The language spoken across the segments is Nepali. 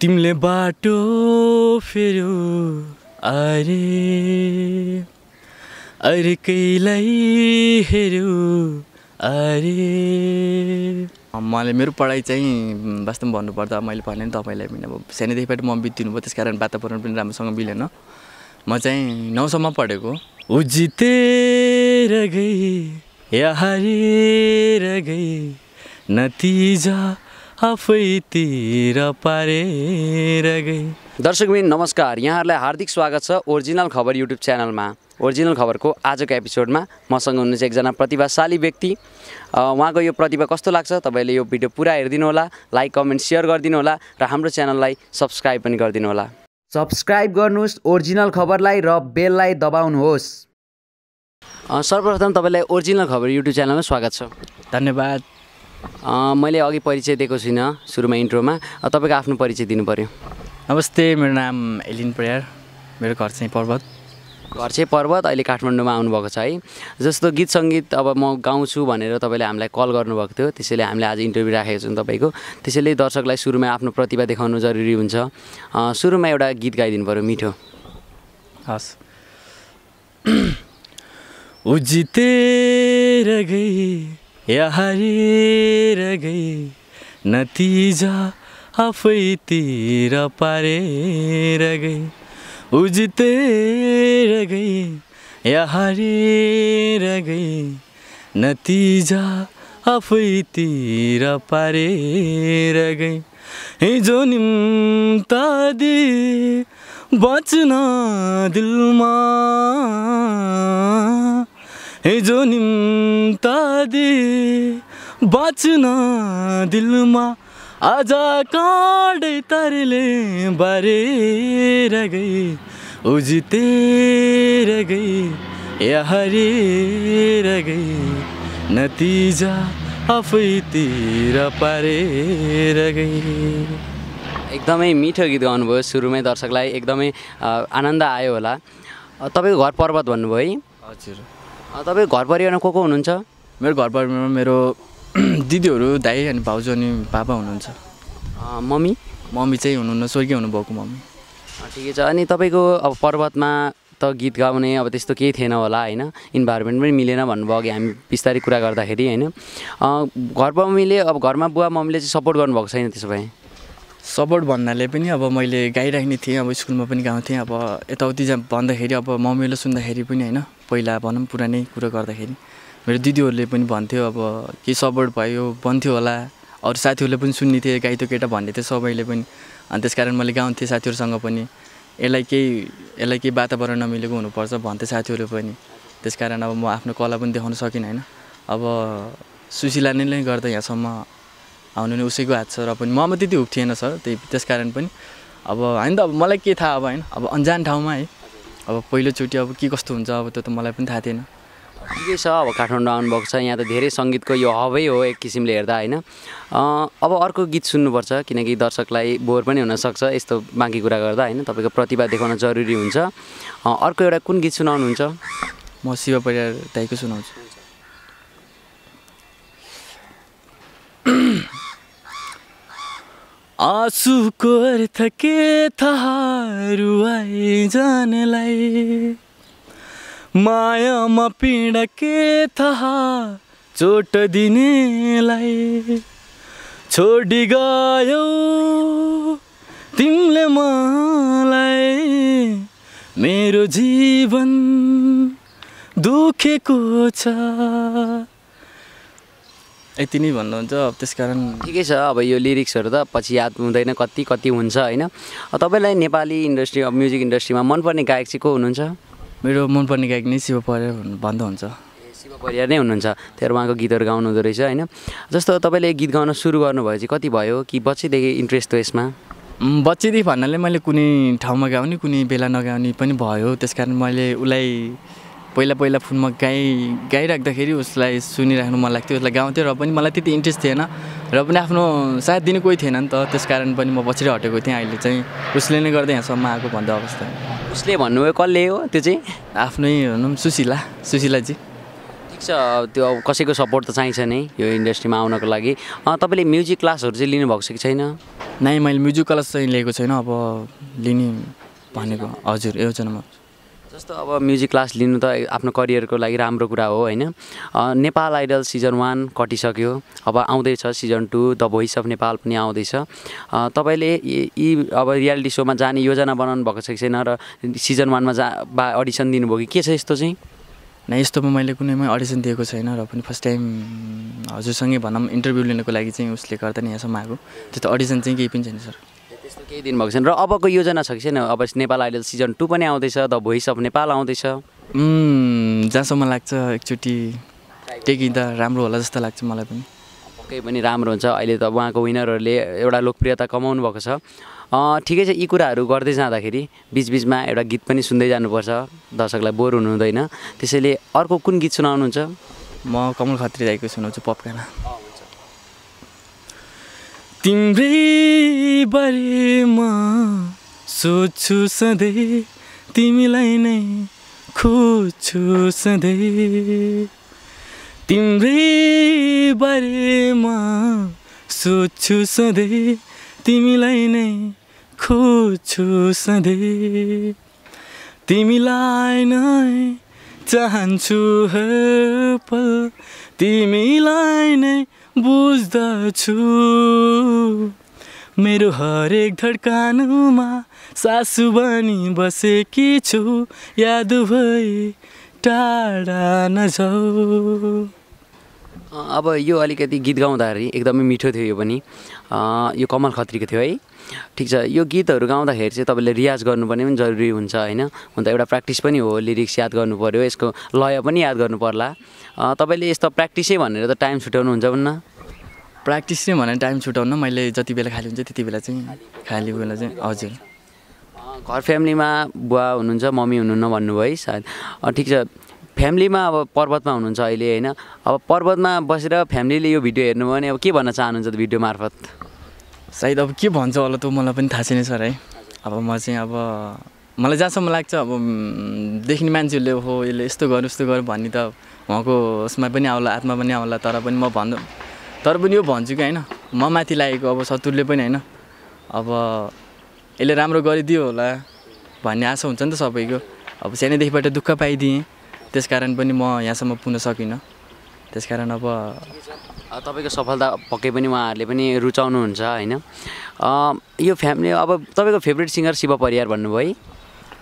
तिमले बाटो फेर्यो अरे अर्कैलाई हेर्यो अरे। मैले मेरो पढाइ चाहिँ वास्तवमा भन्नुपर्दा मैले भने नि तपाईँलाई पनि अब सानैदेखिबाट म बित्तिनु भयो, त्यसकारण वातावरण पनि राम्रोसँग मिलेन। म चाहिँ 900 पढेको। उजितेर गई या हारेर गई नतिजा आफैतिर पारेर गई। दर्शकबिन नमस्कार, यहाँहरूलाई हार्दिक स्वागत छ ओरिजिनल खबर युट्युब च्यानलमा। ओरिजिनल खबरको आजको एपिसोडमा मसँग हुनुहुन्छ एकजना प्रतिभाशाली व्यक्ति। उहाँको यो प्रतिभा कस्तो लाग्छ तपाईँले यो भिडियो पुरा हेरिदिनु होला, लाइक कमेन्ट सेयर गरिदिनु होला र हाम्रो च्यानललाई सब्सक्राइब पनि गरिदिनु होला। सब्सक्राइब गर्नुहोस् ओरिजिनल खबरलाई र बेललाई दबाउनुहोस्। सर्वप्रथम तपाईँलाई ओरिजिनल खबर युट्युब च्यानलमा स्वागत छ। धन्यवाद। मैले अघि परिचय दिएको छुइनँ, सुरुमा इन्ट्रोमा तपाईँको आफ्नो परिचय दिनुपऱ्यो। नमस्ते, मेरो नाम एलिन पायरार, मेरो घर चाहिँ पर्वत। घर चाहिँ पर्वत, अहिले काठमाडौँमा आउनुभएको छ है। जस्तो गीत सङ्गीत अब म गाउँछु भनेर तपाईँले हामीलाई कल गर्नुभएको थियो, त्यसैले हामीले आज इन्टरभ्यू राखेको छौँ तपाईँको। त्यसैले दर्शकलाई सुरुमा आफ्नो प्रतिभा देखाउनु जरुरी हुन्छ। सुरुमा एउटा गीत गाइदिनु पऱ्यो मिठो। हस्। उजितेर गई या हारेर गई नतिजा आफैतिर पारेर गई। उजितेर गई या हारेर गई नतिजा आफैतिर पारेर गई। हिजो निम्ता दिए बच्न दिलमा, हिजो निम्ता दिए बच्न दिलमा, आज काँडै तारले बारेर गई। उजितेर गई या हारेर गई नतिजा आफैतिर पारेर गई। एकदमै मिठो गीत गाउनुभयो सुरुमै, दर्शकलाई एकदमै आनन्द आयो होला। तपाईँको घर पर्वत भन्नुभयो है? हजुर। तपाईँ घर परिवारमा को हुनुहुन्छ? मेरो घर परिवारमा मेरो दिदीहरू, दाइ अनि भाउजू अनि पापा हुनुहुन्छ। मम्मी? मम्मी चाहिँ हुनुहुन्न, स्वर्गीय हुनुभएको मम्मी। ठिकै छ। अनि तपाईँको अब पर्वतमा त गीत गाउने अब त्यस्तो केही थिएन होला होइन, इन्भाइरोमेन्ट पनि मिलेन भन्नुभयो अघि हामी बिस्तारै कुरा गर्दाखेरि होइन। घर मम्मीले अब घरमा बुवा मम्मीले चाहिँ सपोर्ट गर्नुभएको छैन? त्यसो भए सपोर्ट भन्नाले पनि अब मैले गाइराख्ने थिएँ, अब स्कुलमा पनि गाउँथेँ, अब यताउति भन्दाखेरि अब मम्मीले सुन्दाखेरि पनि होइन, पहिला भनौँ पुरानै कुरा गर्दाखेरि मेरो दिदीहरूले पनि भन्थ्यो अब के सपोर्ट भयो भन्थ्यो होला, अरू साथीहरूले पनि सुन्ने थिए गाई त केटा भन्ने थियो सबैले पनि। अनि त्यसकारण मैले गाउँथेँ साथीहरूसँग पनि, यसलाई केही वातावरण नमिलेको हुनुपर्छ भन्थे साथीहरू पनि। त्यसकारण अब म आफ्नो कला पनि देखाउन सकिनँ होइन। अब सुशीला नै गर्दा यहाँसम्म आउनु नै उसैको हात छ, र पनि ममा त्यति हुप थिएन सर, त्यसकारण पनि अब होइन त अब मलाई के थाहा अब होइन, अब अन्जान ठाउँमा है, अब पहिलोचोटि अब के कस्तो हुन्छ अब त्यो त मलाई पनि थाहा थिएन। ठिकै छ। अब काठमाडौँ आउनुभएको छ, यहाँ त धेरै सङ्गीतको यो हबै हो एक किसिमले हेर्दा होइन। अब अर्को गीत सुन्नुपर्छ किनकि दर्शकलाई बोर पनि हुनसक्छ यस्तो बाँकी कुरा गर्दा होइन, तपाईँको प्रतिभा देखाउन जरुरी हुन्छ। अर्को एउटा कुन गीत सुनाउनुहुन्छ? म शिव परियार दाइको सुनाउँछु। आँसुको अर्थ के थाहा रुवाई जानलाई, मायामा पीडा के थाहा चोट दिनेलाई, छोडी गयौ तिमीले मलाई मेरो जीवन दुखेको छ। यति नै भन्नुहुन्छ। अब त्यसकारण ठिकै छ। अब यो लिरिक्सहरू त पछि याद हुँदैन कति कति हुन्छ होइन। तपाईँलाई नेपाली इन्डस्ट्री अब म्युजिक इन्डस्ट्रीमा मनपर्ने गायक चाहिँ को हुनुहुन्छ? मेरो मनपर्ने गायक नै शिव परियार भन्दा हुन्छ। शिव परियार नै हुनुहुन्छ, त्यहाँ उहाँको गीतहरू गाउनु हुँदो रहेछ होइन। जस्तो तपाईँले गीत गाउन सुरु गर्नुभयो चाहिँ कति भयो कि बच्चैदेखि इन्ट्रेस्ट थियो यसमा? बच्चैदेखि भन्नाले मैले कुनै ठाउँमा गाउने कुनै बेला नगाउने पनि भयो, त्यसकारण मैले उसलाई पहिला फोनमा गाइराख्दाखेरि उसलाई सुनिराख्नु मन लाग्थ्यो, उसलाई गाउँथ्यो, र पनि मलाई त्यति इन्ट्रेस्ट थिएन, र पनि आफ्नो साथ दिने कोही थिएन नि त, त्यसकारण पनि म पछि हटेको थिएँ। अहिले चाहिँ उसले नै गर्दा यहाँसम्म आएको भन्दा अवस्था। उसले भन्नुभयो कसले हो त्यो चाहिँ? आफ्नै भनौँ सुशीलाजी। कसैको सपोर्ट त चाहिन्छ नि यो इन्डस्ट्रीमा आउनको लागि। तपाईले म्युजिक क्लासहरु चाहिँ लिनु भएको छ कि छैन? नाइ, मैले म्युजिक क्लास चाहिँ लिएको छैन, अब लिने भनेको। हजुर, योजनामा जस्तो अब म्युजिक क्लास लिनु त आफ्नो करियरको लागि राम्रो कुरा हो हैन। नेपाल आइडल सिजन 1 कटिसक्यो, अब आउँदै छ season 2, the voice of Nepal पनि आउँदै छ। तपाईले यी अब रियालिटी शोमा जाने योजना बनाउनु भएको छ कि छैन, र सिजन 1 मा अडिसन दिनुभयो कि के छ यस्तो चाहिँ? नाइ, यस्तो मैले कुनैमा अडिसन दिएको छैन, र पनि फर्स्ट टाइम हजुरसँगै भनम इन्टरभ्यु लिनको लागि चाहिँ उसले गर्दा नि यहाँसम्म आएको, त्यस्तो अडिसन चाहिँ केही पनि छैन सर, त्यस्तो केही दिन भएको छैन। र अबको योजना छ कि छैन? अब नेपाल आइडल सिजन 2 पनि आउँदैछ, द भोइस अफ नेपाल आउँदैछ। जहाँसम्म लाग्छ एकचोटि टेकिँदा राम्रो होला जस्तो लाग्छ मलाई पनि, पक्कै पनि राम्रो हुन्छ। अहिले त उहाँको विनरहरूले एउटा लोकप्रियता कमाउनु भएको छ। ठिकै छ, यी कुराहरू गर्दै जाँदाखेरि बिचबिचमा एउटा गीत पनि सुन्दै जानुपर्छ, दर्शकलाई बोर हुनु हुँदैन। त्यसैले अर्को कुन गीत सुनाउनुहुन्छ? म कमल खत्री दाइको सुनाउँछु, पप गाना। तिम्रै बारेमा सोच्छु सधैँ, तिमीलाई नै खोज्छु सधैँ, तिम्रै बारेमा सोच्छु सधैँ, तिमीलाई नै खोज्छु सधैँ, तिमीलाई नै चाहन्छु हर पल, तिमीलाई नै बुझ्दछु, मेरो हरेक धड्कनमा सासु बनी बसेकी छु, याद भई टाढा नजाऊ। अब यो अलिकति गीत गाउँदाखेरि एकदमै मिठो थियो, यो पनि यो कमल खत्रीको थियो है। ठिक छ, यो गीतहरू गाउँदाखेरि चाहिँ तपाईँले रियाज गर्नुपर्ने पनि जरुरी हुन्छ होइन, हुन त एउटा प्र्याक्टिस पनि हो, लिरिक्स याद गर्नुपऱ्यो, यसको लय पनि याद गर्नु पर्ला। तपाईँले यस्तो प्र्याक्टिसै भनेर त टाइम छुट्याउनुहुन्छ भन्न? प्र्याक्टिस नै भनेर टाइम छुट्याउन, मैले जति बेला खाली हुन्छ त्यति बेला चाहिँ खाली बेला चाहिँ। हजुर, घर फ्यामिलीमा बुवा हुनुहुन्छ, मम्मी हुनुहुन्न भन्नुभयो है सायद, ठिक छ। फ्यामिलीमा अब पर्वतमा हुनुहुन्छ अहिले हैन, अब पर्वतमा बसेर फ्यामिलीले यो भिडियो हेर्नु भने अब के भन्न चाहनुहुन्छ त भिडियो मार्फत? सायद अब के भन्छ होला त्यो मलाई पनि थाहा छैन सर है। अब म चाहिँ अब मलाई जहाँसम्म लाग्छ अब देख्ने मान्छेहरूले हो यसले यस्तो गर्नु भन्ने त उहाँको उसमा पनि आउला, आत्मा पनि आउला, तर पनि म भन्नु, तर पनि यो भन्छु कि हैन म माथि लागेको अब शत्रुले पनि हैन, अब यसले राम्रो गरिदियो होला भन्ने आशा हुन्छ नि त सबैको। अब सानैदेखिबाट दुःख पाइदिएँ, त्यसकारण पनि म यहाँसम्म पुग्न सकिनँ, त्यसकारण अब तपाईको सफलता पक्कै पनि उहाँहरूले पनि रुचाउनुहुन्छ हैन। यो फ्यामिली अब तपाईको फेभरेट सिङ्गर शिव परियार भन्नुभयो है?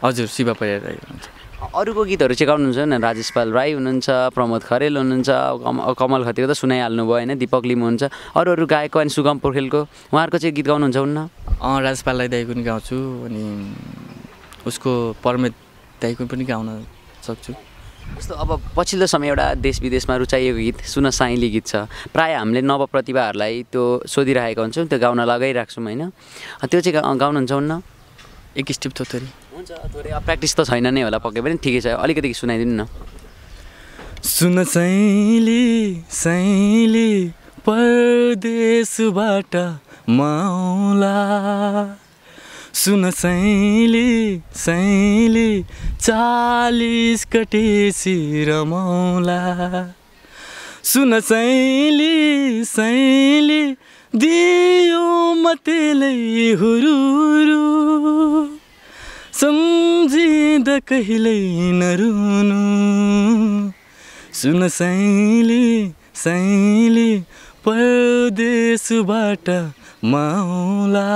हजुर, शिव परियार राई हुनुहुन्छ। अरूको गीतहरू चाहिँ गाउनुहुन्छ नि? राजेश पाल राई हुनुहुन्छ, प्रमोद खरेल हुनुहुन्छ, कमल खतिको त सुनाइ हाल्नुभयो हैन, दिपक लिम हुनुहुन्छ, अरू गायकको अनि सुगम पोखरेलको उहाँहरूको चाहिँ गीत गाउनुहुन्छ हुन्न? राजेश पाल राई दाइको पनि गाउँछु, अनि उसको परमेद दाइको पनि गाउन सक्छु। जस्तो अब पछिल्लो समय एउटा देश विदेशमा रुचाइएको गीत सुन साइली गीत छ, प्रायः हामीले नवप्रतिभाहरूलाई त्यो सोधिराखेका हुन्छौँ, त्यो गाउन लगाइराख्छौँ होइन, त्यो चाहिँ गाउनुहुन्छ हुन्न? एक स्टेप थोरै हुन्छ, थोरै प्र्याक्टिस त छैन नै होला पक्कै पनि, ठिकै छ, अलिकति सुनाइदिनु न। सुन साइली साइली परदेशबाट माउला, सुन सैली सैली 40 कटेसी रमाउला, सुन सैली सैली दियो मतलै हुरुरु, सम्झिँदा कहिल्यै नरुनु, सुन सैली सैली परदेशबाट माउला,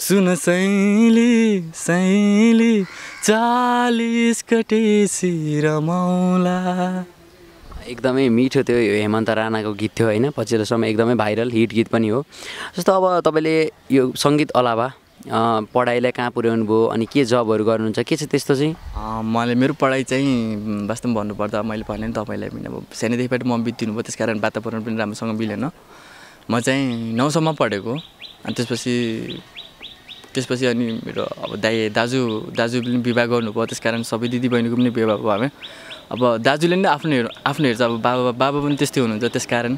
सुन सैली सैली 40 कटेसी रमाउला। एकदमै मिठो थियो, यो हेमन्त राणाको गीत थियो होइन, पछिल्लो समय एकदमै भाइरल हिट गीत पनि हो। जस्तो अब तपाईँले यो सङ्गीत अलावा पढाइलाई कहाँ पुर्याउनु भयो, अनि के जबहरू गर्नुहुन्छ, के छ त्यस्तो चाहिँ? मैले मेरो पढाइ चाहिँ वास्तवमा भन्नुपर्दा मैले भने नि तपाईँलाई पनि अब सानैदेखिबाट म बित्नु भयो, त्यसकारण वातावरण पनि राम्रोसँग मिलेन। म चाहिँ 9 सम्म पढेको, अनि त्यसपछि अनि मेरो अब दाजु पनि विवाह गर्नुभयो, त्यसकारण सबै दिदीबहिनीको पनि विवाह भयो हामी। अब दाजुले नि आफ्नो हेर्छ, अब बाबा पनि त्यस्तै हुनुहुन्छ, त्यसकारण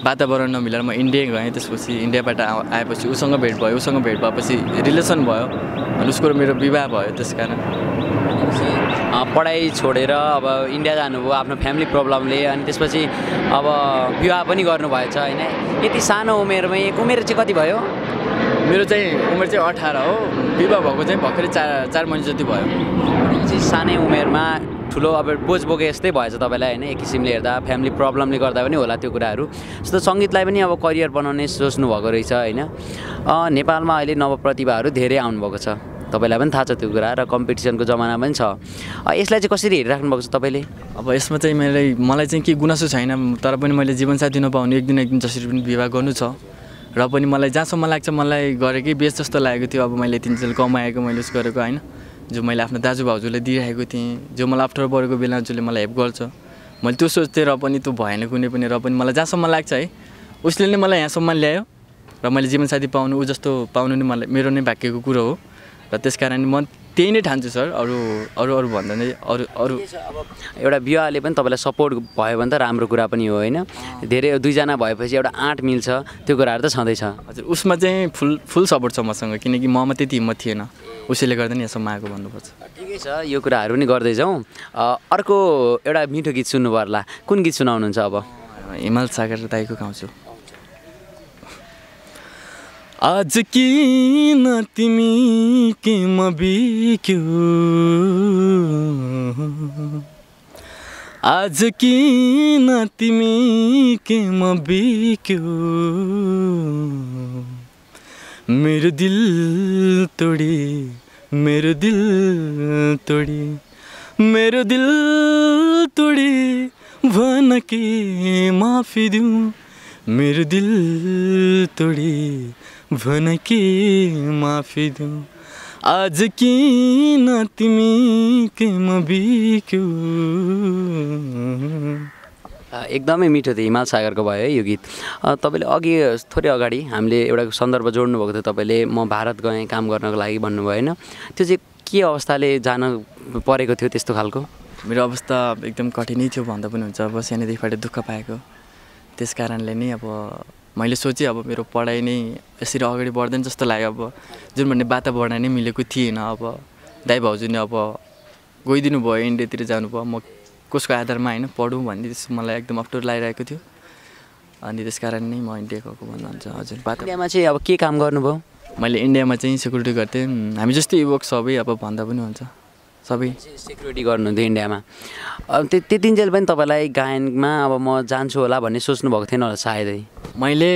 वातावरण नमिलेर म इन्डिया गएँ। त्यसपछि इन्डियाबाट आएपछि उसँग भेट भएपछि रिलेसन भयो, अनि उसको मेरो विवाह भयो, त्यसकारण पढ़ाई छोड़ेर अब इंडिया जानुभयो आफ्नो फ्यामिली प्रब्लमले अनि त्यसपछि अब विवाह पनि गर्नुभएछ हैन। यति सानो उमेरमै उमेर चाहिँ कति भयो? मेरो चाहिँ उमेर चाहिँ 18 हो। विवाह भएको चाहिँ भर्खरै 4 महिना जति भयो। चाहिँ सानै उमेरमा ठुलो अब बोझ बोके जस्तै भएछ तपाईलाई हैन। एक किसिमले हेर्दा फ्यामिली प्रब्लमले गर्दा पनि होला त्यो कुराहरू। जस्तो संगीतलाई पनि अब करियर बनाउने सोच्नु भएको रहेछ हैन। नेपालमा अहिले नवप्रतिभाहरू धेरै आउनु भएको छ, तपाईलाई पनि थाहा छ त्यो कुरा, र कम्पिटिसनको जमाना पनि छ। यसलाई चाहिँ कसरी हेरिराख्नु भएको छ तपाईले? अब यसमा चाहिँ मलाई चाहिँ के गुनासो छैन, तर पनि मैले जीवनसाथी नपाउने एक दिन जसरी पनि विवाह गर्नु छ। र पनि मलाई जहाँसम्म लाग्छ मलाई गरेकै बेस्ट जस्तो लागेको थियो। अब मैले तिनजेल कमाएको मैले उस गरेको हैन, जो मैले आफ्नो दाजुभाउजूले दिइरहेको थिएँ, जो मलाई अप्ठ्यारो परेको बेला जसले मलाई हेल्प गर्छ, मैले त्यो सोच्थेँ। र पनि त्यो भएन कुनै पनि। र पनि मलाई जहाँसम्म लाग्छ है उसले नै मलाई यहाँसम्म ल्यायो, र मैले जीवनसाथी पाउनु ऊ जस्तो पाउनु नै मलाई मेरो नै भाग्यको कुरो हो। र त्यसकारण म त्यही नै ठान्छु सर। अरू अरू अरू भन्दा नै अरू अरू अब एउटा विवाहले पनि तपाईँलाई सपोर्ट भयो भने त राम्रो कुरा पनि हो हैन। धेरै दुईजना भएपछि एउटा आँट मिल्छ, त्यो कुराहरू त छँदैछ। हजुर, उसमा चाहिँ फुल सपोर्ट छ मसँग, किनकि ममा त्यति हिम्मत थिएन, उसैले गर्दा नि यसमा आएको भन्नुपर्छ। ठिकै छ, यो कुराहरू पनि गर्दै जाउँ। अर्को एउटा मिठो गीत सुन्नु पर्ला, कुन गीत सुनाउनुहुन्छ अब? हिमाल सागर दाइको गाउँछु। आज किन तिमी के म बिक्यो, आज किन तिमी के म बिक्यो, मेरो दिल तोडी भन के माफी दिउँ, मेरो दिल तोडी भन के माफी दूँ। आज किन तिमी के म बिक्यो। एकदमै मिठो थियो, हिमाल सागरको भयो यो गीत। तपाईले अघि थोरै अगाडि हामीले एउटा सन्दर्भ जोड्नु भएको थियो, तपाईले म भारत गएँ काम गर्नको लागि भन्नुभयो हैन। त्यो चाहिँ के अवस्थाले जान परेको थियो त्यस्तो खालको? मेरो अवस्था एकदम कठिनै थियो भन्दा पनि हुन्छ, अब सानैदेखिबाट दुःख पाएको। त्यस कारणले नै अब मैले सोचेँ अब मेरो पढाइ नै यसरी अगाडि बढ्दैन जस्तो लाग्यो। अब जुन भन्ने वातावरण नै मिलेको थिएन। अब दाइ भाउजूले अब गइदिनु भयो, इन्डियातिर जानुभयो। म कसको आधारमा हैन पढौँ भन्ने त्यस्तो मलाई एकदम अप्ठ्यारो लागिरहेको थियो, अनि त्यस कारण नै म इन्डिया गएको भन्नुहुन्छ। हजुर, इन्डियामा चाहिँ अब के काम गर्नुभयो? मैले इन्डियामा चाहिँ सिक्युरिटी गर्थेँ। हामी जस्तै वर्क सबै अब भन्दा पनि हुन्छ, सबै सिक्युरिटी गर्नुहुन्थ्यो इन्डियामा। अब त्यो दिनजेल पनि तपाईँलाई गायनमा अब म जान्छु होला भन्ने सोच्नुभएको थिएन होला सायदै? मैले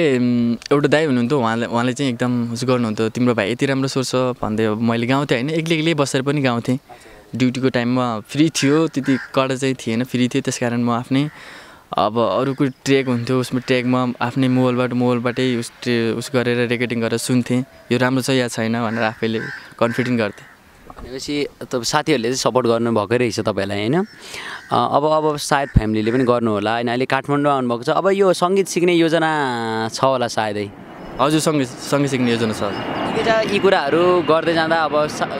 एउटा दाइ हुनुहुन्थ्यो, उहाँले चाहिँ एकदम हुस गर्नुहुन्थ्यो, तिम्रो भाइ यति राम्रो सोच्छ भन्दै। मैले गाउँथेँ हैन, एक्लै बसेर पनि गाउँथेँ। ड्युटीको टाइममा फ्री थियो, त्यति कडा चाहिँ थिएन, फ्री थियो। त्यस कारण म आफ्नै अब अरूको ट्र्याक हुन्थ्यो, उसमा ट्र्याकमा आफ्नै मोबाइलबाटै उस गरेर रेकर्डिङ गरेर सुन्थेँ, यो राम्रो छ या छैन भनेर आफैले कन्फिडेन्ट गर्थेँ। भनेपछि त साथीहरूले चाहिँ सपोर्ट गर्नुभएकै रहेछ तपाईँलाई हैन। अब सायद फ्यामिलीले पनि गर्नुहोला हैन। अहिले काठमाडौँ आउनुभएको छ, अब यो सङ्गीत सिक्ने योजना छ होला सायदै? हजुर, सङ्गीत सिक्ने योजना छ। ठिकै छ, यी कुराहरू गर्दै जाँदा अब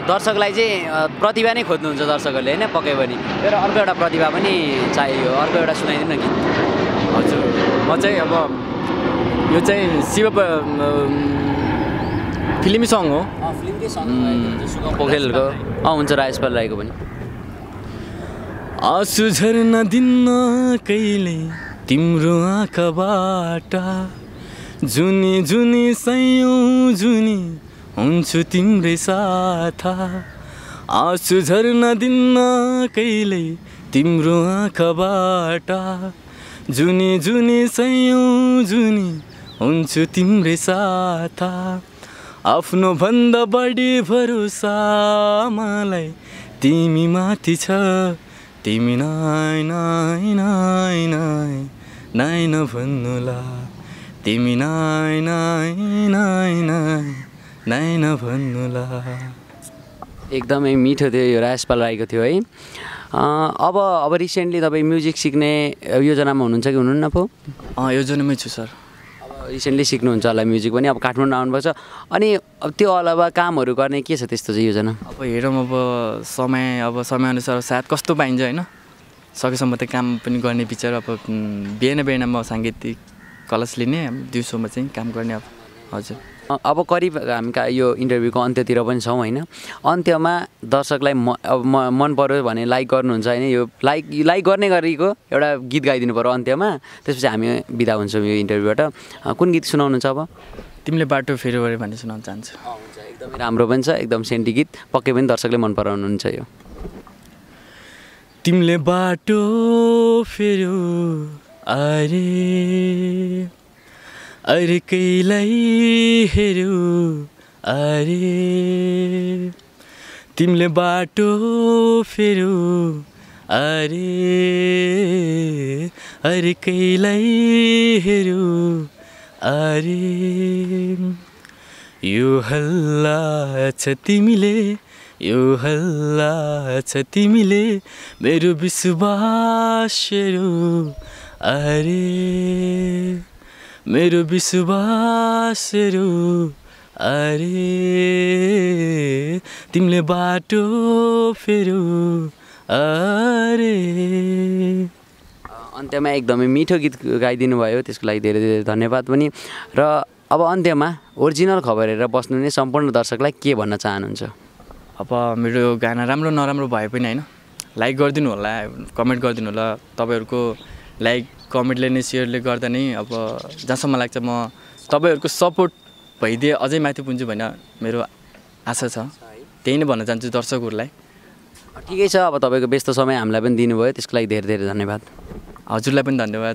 दर्शकलाई चाहिँ प्रतिभा नै खोज्नुहुन्छ दर्शकहरूले हैन, पक्कै पनि। तर अर्को एउटा प्रतिभा पनि चाहियो, अर्को एउटा सुनाइदिनु न गीत। हजुर, म चाहिँ अब यो चाहिँ शिव फिल्मी सङ हो, फिल्मकै सङ हो, पोखरेलको हुन्छ, राजेश पाल राईको पनि। आँसु झर्न दिन्न कहिले तिम्रो आँखाबाट, जुनी जुनी सयौं जुनी हुन्छु तिम्रै साथ। आँसु झर्न दिन्न कहिले तिम्रो आँखाबाट, जुनी जुनी सयौं जुनी हुन्छु तिम्रै साथ। आफ्नो भन्दा बढी भरोसा मलाई तिमी माथि छ, तिमी नाइ नाइ नाइ नाइ नाइ नभन्नुला, तिमी नाइ नाइ नाइ नाइ नाइ नभन्नुला। एकदमै मिठो थियो, यो राजेश पाल राईको थियो है। अब रिसेन्टली तपाईँ म्युजिक सिक्ने योजनामा हुनुहुन्छ कि हुनुहुन्न पो? योजनामै छु सर। रिसेन्टली सिक्नुहुन्छ होला म्युजिक पनि, अब काठमाडौँ आउनुभएको छ, अनि अब त्यो अलावा कामहरू गर्ने के छ त्यस्तो चाहिँ योजना? अब हेरौँ, अब समयअनुसार सायद कस्तो पाइन्छ हैन। सकेसम्म त काम पनि गर्ने विचार, अब बिहान बिहानमा साङ्गीतिक क्लास लिने, दिउँसोमा चाहिँ काम गर्ने। अब हजुर, अब करीब हम का यो इंटरव्यू को अन्त्यतिर पनि छौं हैन। अन्त्यमा दर्शकलाई मन पर्यो भने लाइक गर्नुहुन्छ हैन, यो लाइक गर्ने गरेको एउटा गीत गाइदिनु पर्यो अन्त्यमा, त्यसपछि हामी बिदा हुन्छौं यो इन्टरभ्यूबाट। कुन गीत सुनाउनुहुन्छ अब? तिमीले बाटो फेरि गरे भन्ने सुनाउन चाहन्छु। एकदम राम्रो पनि छ, एकदम सेन्टी गीत, पक्कै पनि दर्शकले मन पराउनुहुन्छ यो। तिमीले बाटो फेरि अरे अर्कैलाई हेरौ अरे, तिमीले बाटो फेरौ अरे अर्कैलाई हेरौ अरे, यो हल्ला छ तिमीले, यो हल्ला छ तिमीले मेरो विश्वास हेरौ अरे, मेरो विश्वास हेरौ अरे, तिमीले बाटो फेरौ अरे। अन्त्यमा एकदमै मिठो गीत गाइदिनु भयो, त्यसको लागि धेरै धेरै धन्यवाद पनि। र अब अन्त्यमा ओरिजिनल खबर हेरेर बस्नु नै सम्पूर्ण दर्शकलाई के भन्न चाहनुहुन्छ? अब मेरो गाना राम्रो नराम्रो भए पनि हैन, लाइक गरिदिनु होला, कमेन्ट गरिदिनु होला, तपाईँहरूको लाइक कमेन्टले नै सेयरले गर्दा नै अब जहाँसम्म लाग्छ म तपाईहरूको सपोर्ट भइदिए अझै माथि पुग्छु भन्न मेरो आशा छ, त्यही नै भन्न चाहन्छु दर्शकहरूलाई। ठिकै छ, अब तपाईँको व्यस्त समय हामीलाई पनि दिनुभयो, त्यसको लागि धेरै धेरै धन्यवाद। हजुरलाई पनि धन्यवाद।